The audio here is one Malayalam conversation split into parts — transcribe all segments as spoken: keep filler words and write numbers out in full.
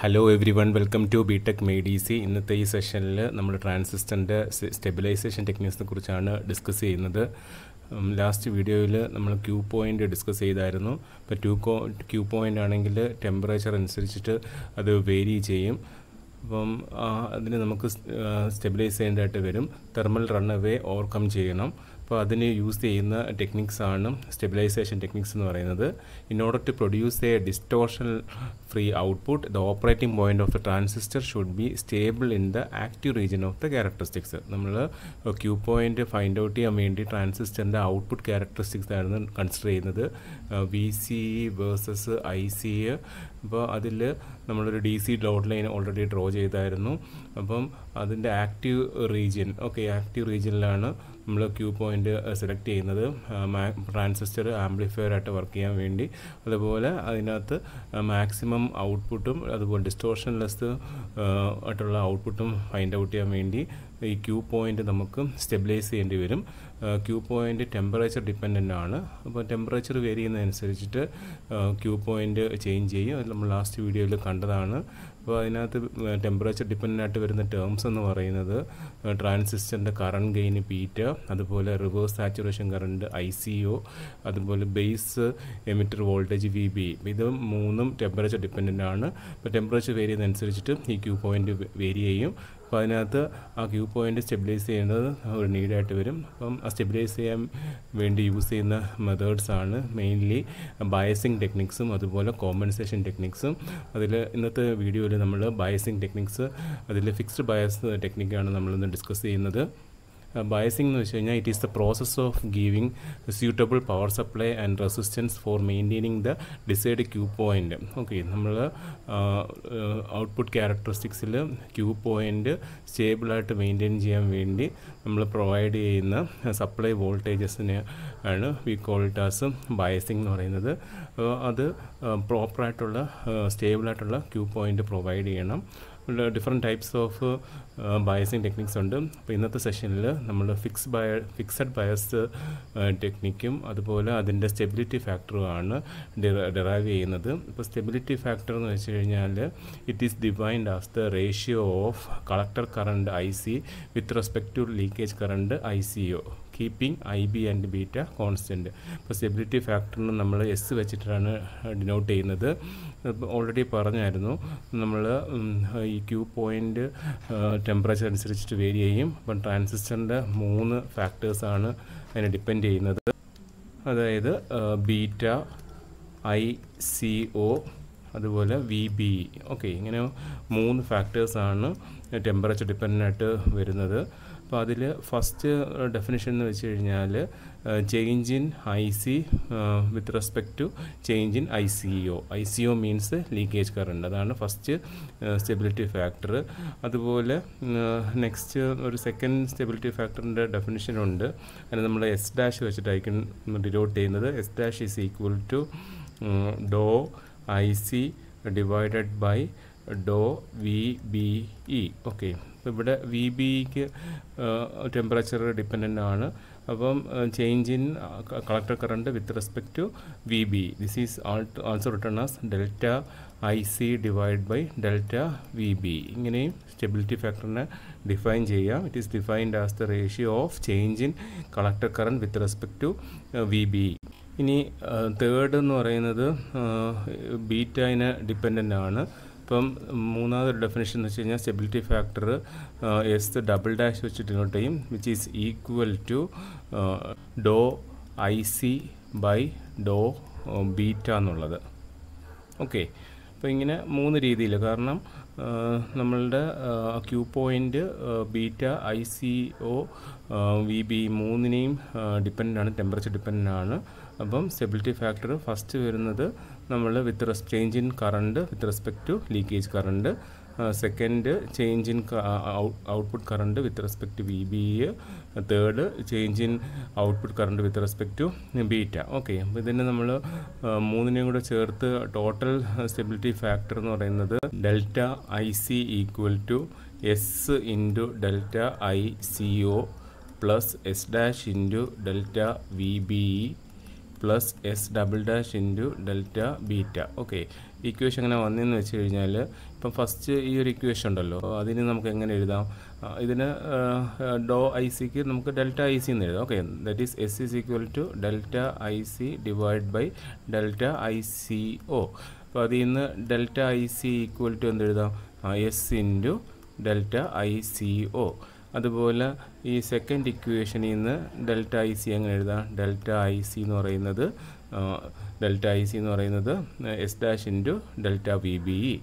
Hello everyone welcome to B Tech made easy. ഇന്നത്തെ ഈ സെഷനിൽ നമ്മൾ ട്രാൻസിസ്റ്ററിൻ്റെ സ്റ്റെബിലൈസേഷൻ ടെക്നിക്സിനെ കുറിച്ചാണ് ഡിസ്കസ് ചെയ്യുന്നത്. ലാസ്റ്റ് വീഡിയോയിൽ നമ്മൾ ക്യൂ പോയിൻ്റ് ഡിസ്കസ് ചെയ്തായിരുന്നു. ഇപ്പോൾ ടു കോ ക്യൂ പോയിൻ്റ് ആണെങ്കിൽ ടെമ്പറേച്ചർ അനുസരിച്ചിട്ട് അത് വേരി ചെയ്യും. അപ്പം അതിന് നമുക്ക് സ്റ്റെബിലൈസ് ചെയ്യേണ്ടതായിട്ട് വരും. തെർമൽ റണ്ണവേ ഓവർകം ചെയ്യണം. അപ്പോൾ അതിന് യൂസ് ചെയ്യുന്ന ടെക്നിക്സാണ് സ്റ്റെബിലൈസേഷൻ ടെക്നിക്സ് എന്ന് പറയുന്നത്. In order to produce a distortion free output the operating point of the transistor should be stable in the active region of the characteristics. നമ്മൾ ക്യൂ പോയിൻ്റ് ഫൈൻഡ് ഔട്ട് ചെയ്യാൻ വേണ്ടി ട്രാൻസിസ്റ്ററിൻ്റെ ഔട്ട്പുട്ട് ക്യാരക്ടറിസ്റ്റിക്സ് ആയിരുന്നു കൺസിഡർ ചെയ്യുന്നത്, V C versus I C. അപ്പോൾ അതിൽ നമ്മളൊരു D C dot line already draw ചെയ്തായിരുന്നു. അപ്പം അതിൻ്റെ ആക്റ്റീവ് റീജിയൻ, ഓക്കെ, ആക്റ്റീവ് റീജിയനിലാണ് നമ്മൾ ക്യൂ പോയിൻ്റ് സെലക്ട് ചെയ്യുന്നത്. ട്രാൻസിസ്റ്റർ ആംപ്ലിഫയർ ആയിട്ട് വർക്ക് ചെയ്യാൻ വേണ്ടി. അതുപോലെ അതിനകത്ത് മാക്സിമം ഔട്ട്പുട്ടും അതുപോലെ ഡിസ്റ്റോർഷൻലെസ് ആയിട്ടുള്ള ഔട്ട്പുട്ടും ഫൈൻഡ് ഔട്ട് ചെയ്യാൻ വേണ്ടി ഈ ക്യൂ പോയിൻ്റ് നമുക്ക് സ്റ്റെബിലൈസ് ചെയ്യേണ്ടി വരും. ക്യൂ പോയിൻ്റ് ടെമ്പറേച്ചർ ഡിപ്പെൻഡൻ്റ് ആണ്. അപ്പോൾ ടെമ്പറേച്ചർ വേരി ചെയ്യുന്നതനുസരിച്ചിട്ട് ക്യൂ പോയിൻ്റ് ചേഞ്ച് ചെയ്യും. അത് നമ്മൾ ലാസ്റ്റ് വീഡിയോയിൽ കണ്ടതാണ്. അപ്പോൾ അതിനകത്ത് ടെമ്പറേച്ചർ ഡിപ്പെൻഡൻ്റ് ആയിട്ട് വരുന്ന ടേംസ് എന്ന് പറയുന്നത് ട്രാൻസിസ്റ്ററിൻ്റെ കറണ്ട് ഗെയിൻ ബീറ്റ, അതുപോലെ reverse saturation current I C O, അതുപോലെ base emitter voltage V B. ഇത് മൂന്നും ടെമ്പറേച്ചർ ഡിപ്പെൻഡൻ്റ് ആണ്. അപ്പോൾ ടെമ്പറേച്ചർ വേരി ചെയ്യുന്നതനുസരിച്ചിട്ട് ഈ ക്യൂ പോയിൻ്റ് വേരി ചെയ്യും. അപ്പോൾ അതിനകത്ത് ആ ക്യൂ പോയിൻ്റ് സ്റ്റെബിലൈസ് ചെയ്യേണ്ടത് ഒരു നീഡായിട്ട് വരും. അപ്പം ആ സ്റ്റെബിലൈസ് ചെയ്യാൻ വേണ്ടി യൂസ് ചെയ്യുന്ന മെത്തേഡ്സാണ് മെയിൻലി ബയസിങ് ടെക്നിക്സും അതുപോലെ കോമ്പൻസേഷൻ ടെക്നിക്സും. അതിൽ ഇന്നത്തെ വീഡിയോയിൽ നമ്മൾ ബയസിങ് ടെക്നിക്സ്, അതിൽ ഫിക്സ്ഡ് ബയസ് ടെക്നിക്കാണ് നമ്മളിന്ന് ഡിസ്കസ് ചെയ്യുന്നത്. ബയസിംഗ് എന്ന് വെച്ച് കഴിഞ്ഞാൽ it is the process of giving suitable power supply and resistance for maintaining the decide Q point. Okay, നമ്മൾ ഔട്ട്പുട്ട് ക്യാരക്ടറിസ്റ്റിക്സിൽ ക്യൂ പോയിൻ്റ് സ്റ്റേബിളായിട്ട് മെയിൻറ്റെയിൻ ചെയ്യാൻ വേണ്ടി നമ്മൾ പ്രൊവൈഡ് ചെയ്യുന്ന സപ്ലൈ വോൾട്ടേജസിന് ആണ് വി കോൾഡ് ആസ് ബയസിംഗ് എന്ന് പറയുന്നത്. അത് പ്രോപ്പറായിട്ടുള്ള സ്റ്റേബിളായിട്ടുള്ള ക്യൂ പോയിൻ്റ് പ്രൊവൈഡ് ചെയ്യണം. Different types of biasing techniques ഉണ്ട്. അപ്പോൾ ഇന്നത്തെ സെഷനിൽ നമ്മൾ ഫിക്സ് ബയ ഫിക്സഡ് ബയസ് ടെക്നിക്കും അതുപോലെ അതിൻ്റെ സ്റ്റെബിലിറ്റി ഫാക്ടറുമാണ് ഡെറൈവ് ചെയ്യുന്നത്. ഇപ്പോൾ സ്റ്റെബിലിറ്റി ഫാക്ടർ എന്ന് വെച്ച് കഴിഞ്ഞാൽ it is defined as the ratio of collector current I C with respect to leakage current I C O, keeping I B and beta constant. അപ്പോൾ സ്റ്റെബിലിറ്റി ഫാക്ടറിന് നമ്മൾ എസ് വെച്ചിട്ടാണ് ഡിനോട്ട് ചെയ്യുന്നത്. ഓൾറെഡി പറഞ്ഞായിരുന്നു നമ്മൾ ഈ ക്യൂ പോയിൻ്റ് ടെമ്പറേച്ചർ അനുസരിച്ചിട്ട് വേരി ചെയ്യും. അപ്പം ട്രാൻസിസ്റ്ററിൻ്റെ മൂന്ന് ഫാക്ടേഴ്സാണ് അതിനെ ഡിപ്പെൻഡ് ചെയ്യുന്നത്. അതായത് ബീറ്റ, ഐ സി ഒ, അതുപോലെ വി ബി. ഓക്കെ, ഇങ്ങനെ മൂന്ന് ഫാക്ടേഴ്സാണ് ടെമ്പറേച്ചർ ഡിപ്പെൻഡൻ്റായിട്ട് വരുന്നത്. അപ്പോൾ അതിൽ ഫസ്റ്റ് ഡെഫിനിഷൻ എന്ന് വെച്ച് കഴിഞ്ഞാൽ change in I C with respect to change in I C O. I C O means leakage current. അതാണ് ഫസ്റ്റ് സ്റ്റെബിലിറ്റി ഫാക്ടർ. അതുപോലെ നെക്സ്റ്റ് ഒരു സെക്കൻഡ് സ്റ്റെബിലിറ്റി ഫാക്ടറിൻ്റെ ഡെഫിനിഷനുണ്ട്. അതിന് നമ്മൾ എസ് ഡാഷ് വെച്ചിട്ടായിരിക്കും ഡിനോട്ട് ചെയ്യുന്നത്. S dash is equal to doh I C divided by doh V B E. Okay, ഇവിടെ വി ബിക്ക് ടെമ്പറേച്ചർ ഡിപ്പെൻഡൻ്റ് ആണ്. അപ്പം change in collector current with respect to V B, this is also return as delta I C divide by delta V B. ഇങ്ങനെയും സ്റ്റെബിലിറ്റി ഫാക്ടറിനെ ഡിഫൈൻ ചെയ്യാം. It is defined as the ratio of change in collector current with respect to V B. ഇനി തേർഡ് എന്ന് പറയുന്നത് ബീറ്റനെ ഡിപ്പെൻഡൻ്റ് ആണ്. ഇപ്പം മൂന്നാമതൊരു ഡെഫിനിഷൻ എന്ന് വെച്ച് കഴിഞ്ഞാൽ stability factor S double dash വെച്ച് ഡിനോട്ട് ചെയ്യും, which is equal to doh I C by Dr beta എന്നുള്ളത്. ഓക്കെ, അപ്പോൾ ഇങ്ങനെ മൂന്ന് രീതിയിൽ, കാരണം നമ്മളുടെ Q point beta, I C O, V B മൂന്നിനെയും ഡിപ്പെൻഡൻ്റ് ആണ്, ടെമ്പറേച്ചർ ഡിപ്പെൻഡൻ്റ് ആണ്. അപ്പം സ്റ്റെബിലിറ്റി ഫാക്ടർ ഫസ്റ്റ് വരുന്നത് നമ്മൾ with res change in current with respect to leakage current, second change in output current with respect to V B, third change in output current with respect to beta. Okay, അപ്പോൾ ഇതിന് നമ്മൾ മൂന്നിനെയും കൂടെ ചേർത്ത് ടോട്ടൽ സ്റ്റെബിലിറ്റി ഫാക്ടർ എന്ന് പറയുന്നത് delta I C equal to S into delta I C O plus S dash into delta V B E plus S double dash into delta beta. Okay, equation is the first equation. That is the delta I C. Okay, that is S is equal to delta I C divided by delta I C O. So, delta I C equal to S into delta I C O. That is the second equation in delta I C. Delta I C is the delta I C is S dash into delta V B E.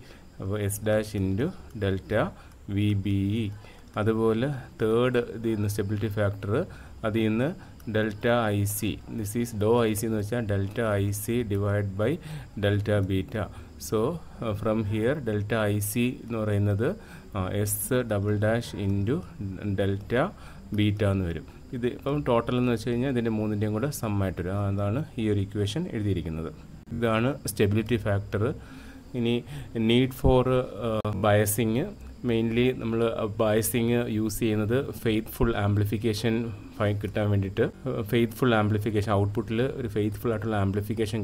S dash into delta V B E. That is the third stability factor. That is delta I C. This is dou I C. Delta I C divided by delta beta. So uh, from here delta I C no another uh, S double dash into delta beta. This total no change then the sum matter and here equation the stability factor in need for uh, biasing. Mainly, biasing use another faithful amplification find faithful amplification output faithful amplification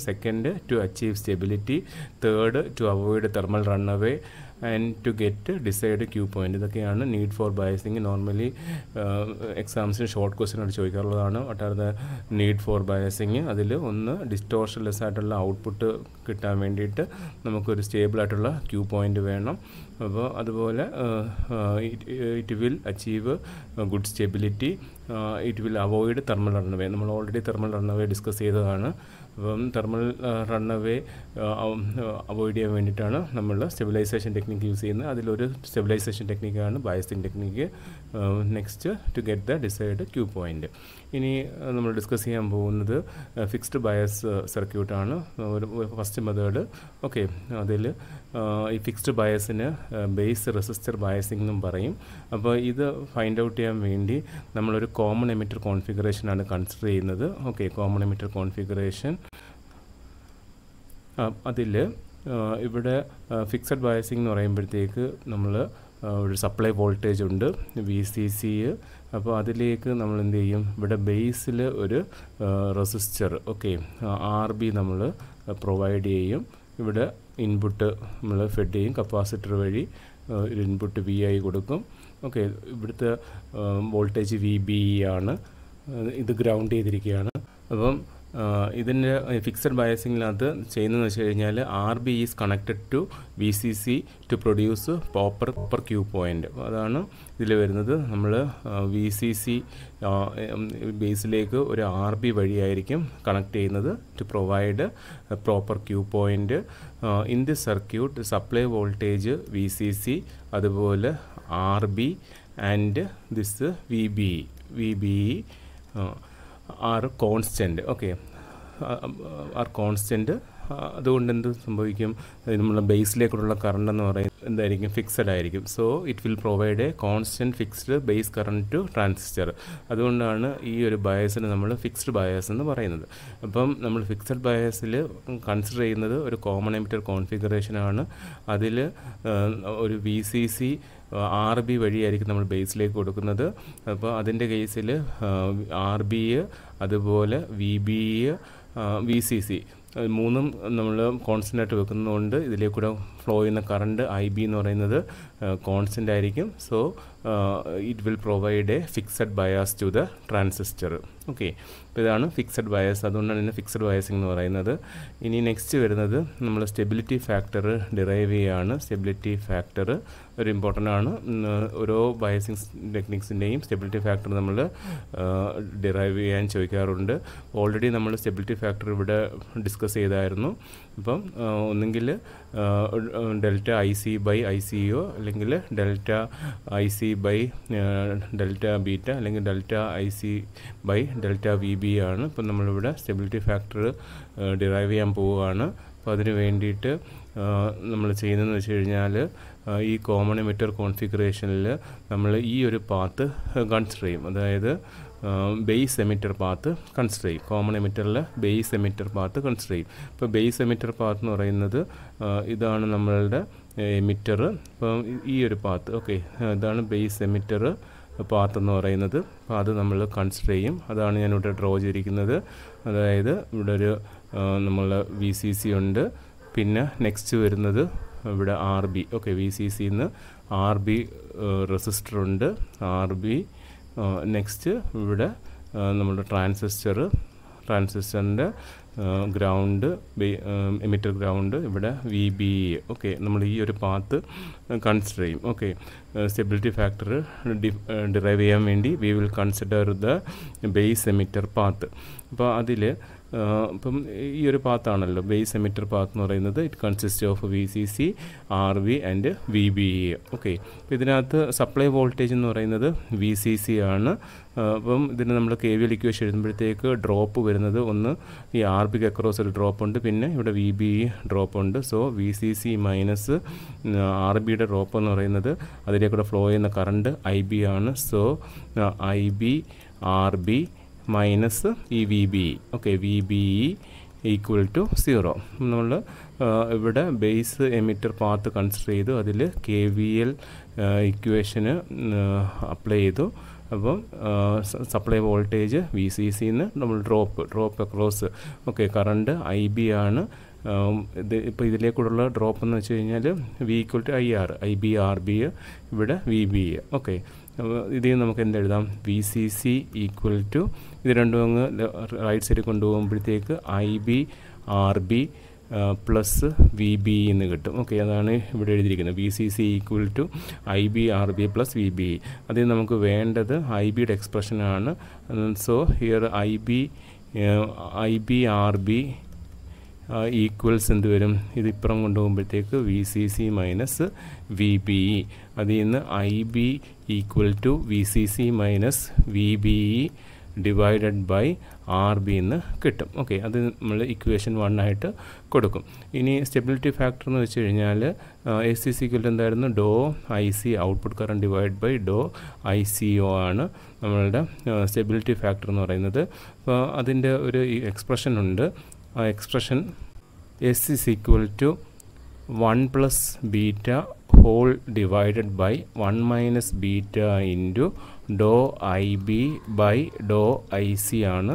second to achieve stability, third to avoid thermal runaway, and to get desired Q point. The need for biasing normally uh, exams in short question or choikarlana. What are the need for biasing? Adile one distortionless output kitamendita. Namukur stable at Q point vena. Uh, uh, it, it will achieve uh, good stability. Uh, it will avoid thermal runaway. We already thermal runaway discussed. Um, thermal uh, runaway uh, um, uh, avoid uh, stabilization technique use stabilization technique and biasing technique uh, next uh, to get the desired Q point. Ini uh, we will discuss the uh, fixed bias uh, circuit uh, first method. Okay, adile uh, uh, fixed bias in a uh, base resistor biasing number. Abba either find out a mainly number common emitter configuration and consider another. Okay, common emitter configuration. Uh, adile uh, if it, uh, fixed biasing or number. Uh, supply voltage under V C C. Appo adilekku nammal endu cheyum ibda base il oru resistor okay uh, R B nammal uh, provide cheyum ibda input nammal fed cheyum capacitor vadi uh, input V I kodukkum okay ibda uh, voltage V B E aanu uh, idu ground cheyirikkaana appam Uh, in uh, fixed biasing, R B is connected to V C C to produce proper per Q point. That is V C C uh, base or R B connected to provide a proper Q point. Uh, in this circuit, the supply voltage V C C, R B, and this V B E. V B E uh, are constant. Okay, uh, are constant. The base current fixed. So it will provide a constant fixed base current to transistor. That is why bias is fixed bias. Now, fixed bias is considered a common emitter configuration. That is V C C. Uh, R B is the base lake. That is R B, V B, uh, V C C. Uh, three constant flow in the current I B is uh, constant. So uh, it will provide a fixed bias to the transistor. Okay, fixed bias. That is fixed biasing. Next, we stability factor derive. Stability factor very important. One biasing techniques name stability factor nammal uh, derive cheyan choikkarundu. Already nammal stability factor ivide discuss cheyidayirunnu. Appam onnengil delta I C by I C O allengil delta I C by uh, delta beta allengil delta I C by delta V B aanu. Appam nammal ivide stability factor uh, derive cheyan povaana. Appo adinu vendite nammal cheynennu vechiyal Uh, e common emitter configuration le, nammal e oru path constrain. Adayathu uh, base emitter path constrain. Common emitter le base emitter path constrain. Appo base emitter path nu parayunnathu idana nammalde emitter. Appo ee oru path. Okay, idana base emitter path nu parayunnathu. Appo adu nammal constrain. Adana njan ivide draw cheyirikkunnathu. Adayathu ivide oru nammal V C C undu. പിന്നെ നെക്സ്റ്റ് വരുന്നത് ഇവിടെ R B okay V C സിന്ന് ആർ ബി റെസിസ്റ്ററുണ്ട് ആർ ബി നെക്സ്റ്റ് ഇവിടെ നമ്മുടെ ട്രാൻസിസ്റ്റർ ട്രാൻസിസ്റ്ററിൻ്റെ ഗ്രൗണ്ട് എമിറ്റർ ഗ്രൗണ്ട് ഇവിടെ വി ബി എ ഓക്കെ നമ്മൾ ഈ ഒരു പാത്ത് കൺസിഡർ ചെയ്യും ഓക്കെ സ്റ്റെബിലിറ്റി ഫാക്ടർ ഡിറൈവ് ചെയ്യാൻ വേണ്ടി we will consider the base emitter path അപ്പോൾ അതിൽ ഇപ്പം ഈ ഒരു പാത്താണല്ലോ ബേസ് എമിറ്റർ പാത്ത് എന്ന് പറയുന്നത് it consist of V C C R B and V B E okay അപ്പോൾ ഇതിനകത്ത് സപ്ലൈ വോൾട്ടേജ് എന്ന് പറയുന്നത് വി സി സി ആണ് അപ്പം ഇതിന് നമ്മൾ കെ വി എൽ ഇക്വേഷൻ എഴുതുമ്പോഴത്തേക്ക് ഡ്രോപ്പ് വരുന്നത് ഒന്ന് ഈ ആർ ബിക്ക് അക്രോസ് ഒരു ഡ്രോപ്പ് ഉണ്ട് പിന്നെ ഇവിടെ വി ബി ഡ്രോപ്പ് ഉണ്ട് so V C C minus R ബിയുടെ ഡ്രോപ്പ് എന്ന് പറയുന്നത് അതിലേക്കൂടെ ഫ്ലോ ചെയ്യുന്ന കറണ്ട് ഐ ബി ആണ് so I B R B minus ഈ V B okay V B E equal to zero നമ്മൾ ഇവിടെ ബേസ് എമിറ്റർ പാത്ത് കൺസിഡർ ചെയ്തു അതിൽ കെ വി എൽ ഇക്വേഷന് അപ്ലൈ ചെയ്തു അപ്പം സപ്ലൈ വോൾട്ടേജ് വി സി സിന്ന് നമ്മൾ drop drop across okay current I B ആണ് ഇത് ഇപ്പോൾ ഇതിലേക്കൂടുള്ള ഡ്രോപ്പ് എന്ന് വെച്ച് കഴിഞ്ഞാൽ V equal to I R I B R B ഇവിടെ വി ബി ഓക്കെ ഇതിൽ നിന്ന് നമുക്ക് എന്തെഴുതാം V C C equal to ഇത് രണ്ടും അങ്ങ് റൈറ്റ് സൈഡിൽ കൊണ്ടുപോകുമ്പോഴത്തേക്ക് I B R B plus V B എന്ന് കിട്ടും ഓക്കെ അതാണ് ഇവിടെ എഴുതിയിരിക്കുന്നത് V C C equal to I B R B plus V B അതിൽ നമുക്ക് വേണ്ടത് ഐ ബിയുടെ എക്സ്പ്രഷനാണ് so here I B I B R B equals എന്ത് വരും ഇതിപ്പുറം കൊണ്ടുപോകുമ്പോഴത്തേക്ക് V C C minus V B E അതിൽ നിന്ന് I B equal to V C C minus V B E divided by R B എന്ന് കിട്ടും ഓക്കെ അത് നമ്മൾ ഇക്വേഷൻ വൺ ആയിട്ട് കൊടുക്കും ഇനി സ്റ്റെബിലിറ്റി ഫാക്ടർ എന്ന് വെച്ച് കഴിഞ്ഞാൽ എസ് സി സിക്വൽ എന്തായിരുന്നു ഡോ I C output current divide by Dr I C O ആണ് നമ്മളുടെ സ്റ്റെബിലിറ്റി ഫാക്ടർ എന്ന് പറയുന്നത് അപ്പോൾ അതിൻ്റെ ഒരു എക്സ്പ്രഷൻ ഉണ്ട് ആ expression S is equal to one plus beta whole divided by one minus beta into Dr I B by Dr I C ആണ്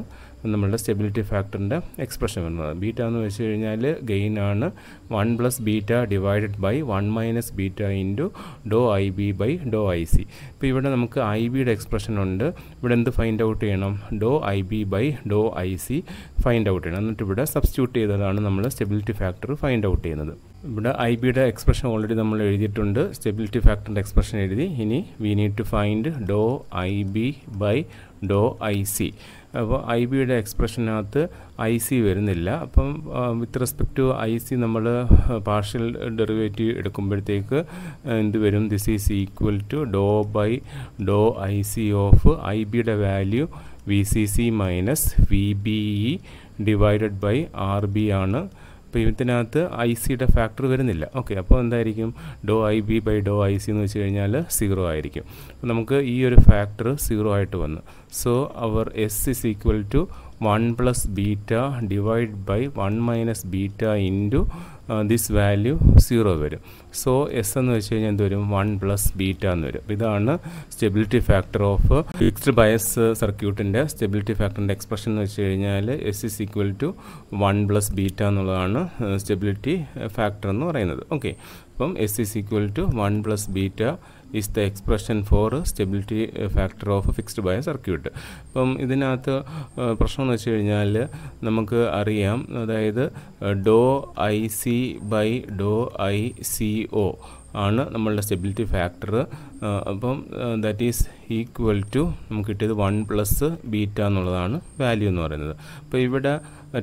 നമ്മളുടെ സ്റ്റെബിലിറ്റി ഫാക്ടറിൻ്റെ എക്സ്പ്രഷൻ വരുന്നത് ബീറ്റ എന്ന് വെച്ച് കഴിഞ്ഞാൽ ഗെയിൻ ആണ് one plus beta divided by one minus beta into Dr I B by Dr I C ഇപ്പോൾ ഇവിടെ നമുക്ക് ഐ ബിയുടെ എക്സ്പ്രഷൻ ഉണ്ട് ഇവിടെ എന്ത് ഫൈൻഡ് ഔട്ട് ചെയ്യണം ഡോ I B by Dr I C find out ചെയ്യണം എന്നിട്ട് ഇവിടെ സബ്സ്റ്റിറ്റ്യൂട്ട് ചെയ്തതാണ് നമ്മൾ സ്റ്റെബിലിറ്റി ഫാക്ടർ ഫൈൻഡ് ഔട്ട് ചെയ്യുന്നത് ഇവിടെ ഐ ബിയുടെ എക്സ്പ്രഷൻ ഓൾറെഡി നമ്മൾ എഴുതിയിട്ടുണ്ട് സ്റ്റെബിലിറ്റി ഫാക്ടറിൻ്റെ എക്സ്പ്രഷൻ എഴുതി ഇനി we need to find Dr I B by Dr I C അപ്പോൾ ഐ ബിയുടെ എക്സ്പ്രഷനകത്ത് ഐ സി വരുന്നില്ല അപ്പം with respect to I C നമ്മൾ പാർഷ്യൽ ഡെറിവേറ്റീവ് എടുക്കുമ്പോഴത്തേക്ക് എന്ത് വരും this is equal to Dr by Dr I C of I ബിയുടെ value V C C minus V B E divided by R B ആണ് അപ്പോൾ ഇതിനകത്ത് ഐ സിയുടെ ഫാക്ടർ വരുന്നില്ല ഓക്കെ അപ്പോൾ എന്തായിരിക്കും ഡോ I B by Dr I C എന്ന് വെച്ച് കഴിഞ്ഞാൽ സീറോ ആയിരിക്കും അപ്പോൾ നമുക്ക് ഈ ഒരു ഫാക്ടർ സീറോ ആയിട്ട് വന്നു so our S is equal to one plus beta divide by one minus beta into this value zero വരും സോ എസ് എന്ന് വെച്ച് കഴിഞ്ഞാൽ എന്ത് വരും വൺ പ്ലസ് ബീറ്റ എന്ന് വരും ഇതാണ് stability factor of fixed bias സർക്യൂട്ടിൻ്റെ സ്റ്റെബിലിറ്റി ഫാക്ടറിൻ്റെ എക്സ്പ്രഷൻ എന്ന് വെച്ച് കഴിഞ്ഞാൽ S is equal to one plus beta എന്നുള്ളതാണ് സ്റ്റെബിലിറ്റി ഫാക്ടർ എന്ന് പറയുന്നത് ഓക്കെ അപ്പം S is equal to one plus beta is the expression for stability factor of fixed bias circuit അപ്പം ഇതിനകത്ത് പ്രശ്നം എന്ന് വെച്ച് കഴിഞ്ഞാൽ നമുക്ക് അറിയാം അതായത് ഡോ I C by Dr I C O ആണ് നമ്മളുടെ സ്റ്റെബിലിറ്റി ഫാക്ടർ അപ്പം ദാറ്റ് ഈസ് ഈക്വൽ ടു നമുക്ക് കിട്ടിയത് വൺ പ്ലസ് ബീറ്റ എന്നുള്ളതാണ് വാല്യൂ എന്ന് പറയുന്നത് അപ്പോൾ ഇവിടെ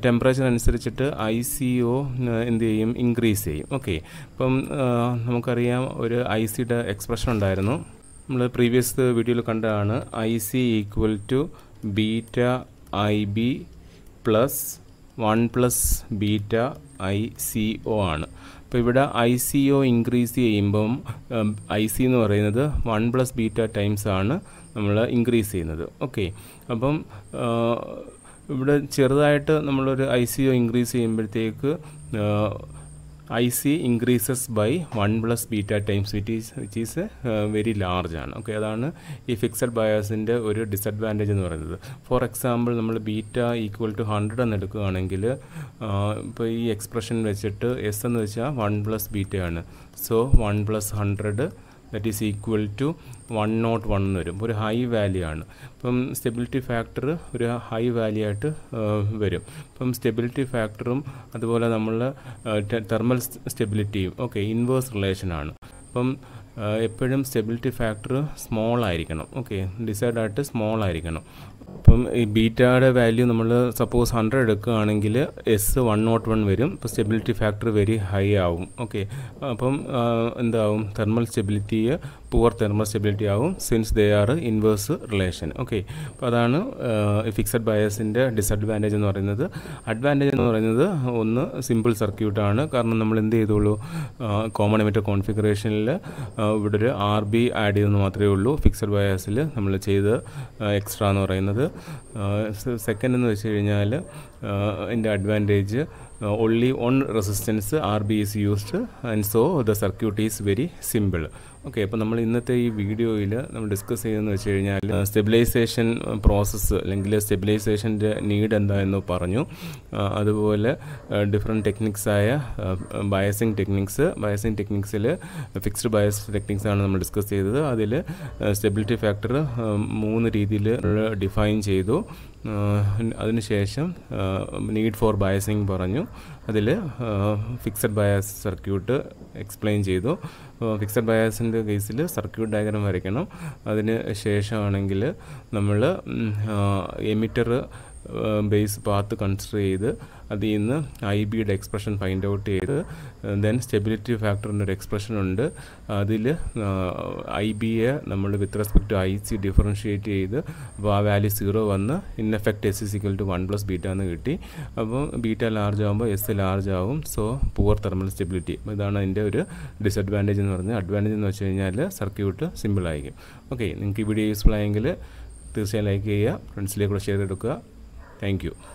ടെമ്പറേച്ചർ അനുസരിച്ചിട്ട് ഐ സി ഒ എന്ത് ചെയ്യും ഇൻക്രീസ് ചെയ്യും ഓക്കെ അപ്പം നമുക്കറിയാം ഒരു ഐ സിയുടെ എക്സ്പ്രഷൻ ഉണ്ടായിരുന്നു നമ്മൾ പ്രീവിയസ് വീഡിയോയിൽ കണ്ടതാണ് I C equal to beta I B plus one plus beta I C O ആണ് അപ്പോൾ ഇവിടെ ഐ സി ഒ ഇൻക്രീസ് ചെയ്യുമ്പം ഐ സി എന്ന് പറയുന്നത് വൺ പ്ലസ് ബീറ്റ ടൈംസ് ആണ് നമ്മൾ ഇൻക്രീസ് ചെയ്യുന്നത് ഓക്കെ അപ്പം ഇവിടെ ചെറുതായിട്ട് നമ്മളൊരു ഐ സി ഒ ഇൻക്രീസ് ചെയ്യുമ്പോഴത്തേക്ക് I C increases by one plus beta times, which is which is uh, very large ആണ്. ഓക്കെ, അതാണ് ഈ ഫിക്സഡ് ബയാസിൻ്റെ ഒരു ഡിസഡ്വാൻറ്റേജ് എന്ന് പറയുന്നത്. ഫോർ എക്സാമ്പിൾ, നമ്മൾ ബീറ്റ ഈക്വൽ ടു ഹൺഡ്രഡ് എന്ന് എടുക്കുകയാണെങ്കിൽ ഇപ്പോൾ ഈ എക്സ്പ്രഷൻ വെച്ചിട്ട് എസ് എന്ന് വെച്ചാൽ വൺ പ്ലസ് ബീറ്റയാണ്. So one plus hundred that is equal to one not one എന്ന് വരും. ഒരു ഹൈ വാല്യൂ ആണ്. ഇപ്പം സ്റ്റെബിലിറ്റി ഫാക്ടർ ഒരു ഹൈ വാല്യൂ ആയിട്ട് വരും. ഇപ്പം സ്റ്റെബിലിറ്റി ഫാക്ടറും അതുപോലെ നമ്മൾ തെർമൽ സ്റ്റെബിലിറ്റിയും ഓക്കെ ഇൻവേഴ്സ് റിലേഷനാണ്. അപ്പം എപ്പോഴും സ്റ്റെബിലിറ്റി ഫാക്ടർ സ്മോൾ ആയിരിക്കണം. ഓക്കെ, ഡിസൈഡ് ആയിട്ട് സ്മോൾ ആയിരിക്കണം. അപ്പം ഈ ബീറ്റയുടെ വാല്യൂ നമ്മൾ സപ്പോസ് ഹൺഡ്രഡ് എടുക്കുകയാണെങ്കിൽ എസ് വൺ നോട്ട് വൺ വരും. ഇപ്പോൾ സ്റ്റെബിലിറ്റി ഫാക്ടർ വെരി ഹൈ ആവും. ഓക്കെ, അപ്പം എന്താവും, thermal stability poor thermal stability ആവും, since they are inverse relation. Okay, അപ്പോൾ അതാണ് ഫിക്സഡ് ബയസിൻ്റെ ഡിസഡ്വാൻറ്റേജ് എന്ന് പറയുന്നത്. അഡ്വാൻറ്റേജ് എന്ന് പറയുന്നത്, ഒന്ന് സിമ്പിൾ സർക്യൂട്ടാണ്. കാരണം നമ്മൾ എന്ത് ചെയ്തുള്ളൂ, കോമൺ എമിറ്റർ കോൺഫിഗറേഷനിൽ ഇവിടെ ഒരു ആർ ബി ആഡ് ചെയ്തെന്ന് മാത്രമേ ഉള്ളൂ ഫിക്സഡ് ബയാസിൽ നമ്മൾ ചെയ്ത് എക്സ്ട്രാ എന്ന് പറയുന്നത്. സെക്കൻഡ് എന്ന് വെച്ച് കഴിഞ്ഞാൽ ഇതിൻ്റെ advantage, only one resistance R B is used and so the circuit is very simple. Okay, അപ്പോൾ നമ്മൾ ഇന്നത്തെ ഈ വീഡിയോയിൽ നമ്മൾ ഡിസ്കസ് ചെയ്തെന്ന് വെച്ച് കഴിഞ്ഞാൽ സ്റ്റെബിലൈസേഷൻ പ്രോസസ്സ് അല്ലെങ്കിൽ സ്റ്റെബിലൈസേഷൻ്റെ നീഡ് എന്താണെന്ന് പറഞ്ഞു. അതുപോലെ ഡിഫറെൻറ്റ് ടെക്നിക്സായ ബയസിങ് ടെക്നിക്സ്, ബയസിങ് ടെക്നിക്സിൽ ഫിക്സ്ഡ് ബയസ് ടെക്നിക്സാണ് നമ്മൾ ഡിസ്കസ് ചെയ്തത്. അതിൽ സ്റ്റെബിലിറ്റി ഫാക്ടർ മൂന്ന് രീതിയിൽ ഡിഫൈൻ ചെയ്തു. അതിനുശേഷം നീഡ് ഫോർ ബയസിങ് പറഞ്ഞു. അതിൽ ഫിക്സഡ് ബയാസ് സർക്യൂട്ട് എക്സ്പ്ലെയിൻ ചെയ്തു. ഫിക്സഡ് ബയാസിൻ്റെ കേസിൽ സർക്യൂട്ട് ഡയഗ്രം വരയ്ക്കണം. അതിന് ശേഷമാണെങ്കിൽ നമ്മൾ എമിറ്റർ ബേസ് പാത്ത് കൺസിഡർ ചെയ്ത് അതിൽ നിന്ന് ഐ ബിയുടെ എക്സ്പ്രഷൻ ഫൈൻഡ് ഔട്ട് ചെയ്ത്, ദെൻ സ്റ്റെബിലിറ്റി ഫാക്ടറിൻ്റെ ഒരു എക്സ്പ്രഷൻ ഉണ്ട്, അതിൽ ഐ ബിയെ നമ്മൾ with respect to I C differentiate ചെയ്ത്, അപ്പോൾ ആ വാല്യൂ സീറോ വന്ന് in effect S is equal to one plus beta എന്ന് കിട്ടി. അപ്പോൾ ബീറ്റ ലാർജ് ആകുമ്പോൾ എസ് ലാർജ് ആവും. So poor thermal stability. ഇതാണ് അതിൻ്റെ ഒരു ഡിസഡ്വാൻറ്റേജ് എന്ന് പറഞ്ഞാൽ. അഡ്വാൻറ്റേജ് എന്ന് വെച്ച് കഴിഞ്ഞാൽ സർക്യൂട്ട് സിമ്പിളായിരിക്കും. ഓക്കെ, നിങ്ങൾക്ക് ഈ വീഡിയോ യൂസ്ഫുൾ ആയെങ്കിൽ തീർച്ചയായും ലൈക്ക് ചെയ്യുക, ഫ്രണ്ട്സിലേക്ക് കൂടെ ഷെയർ എടുക്കുക. Thank you.